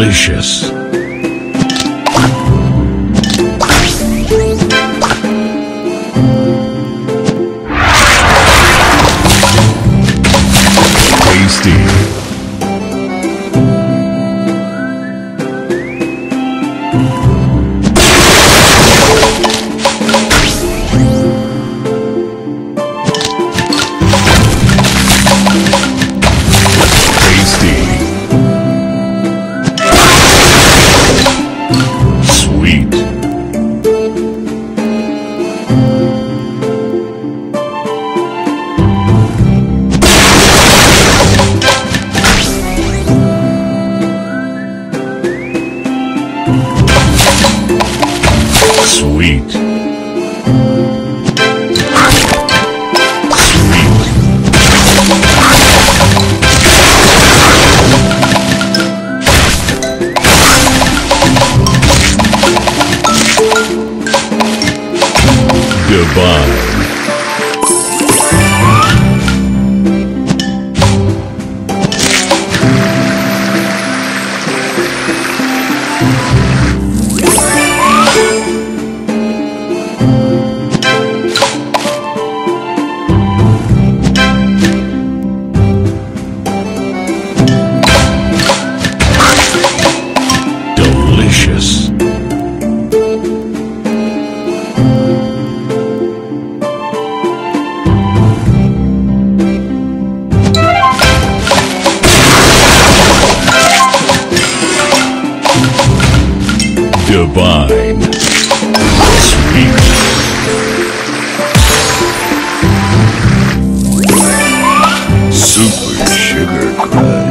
Delicious. Tasty. Sweet. Divine. Divine. Sweet. Super Sugar Crush.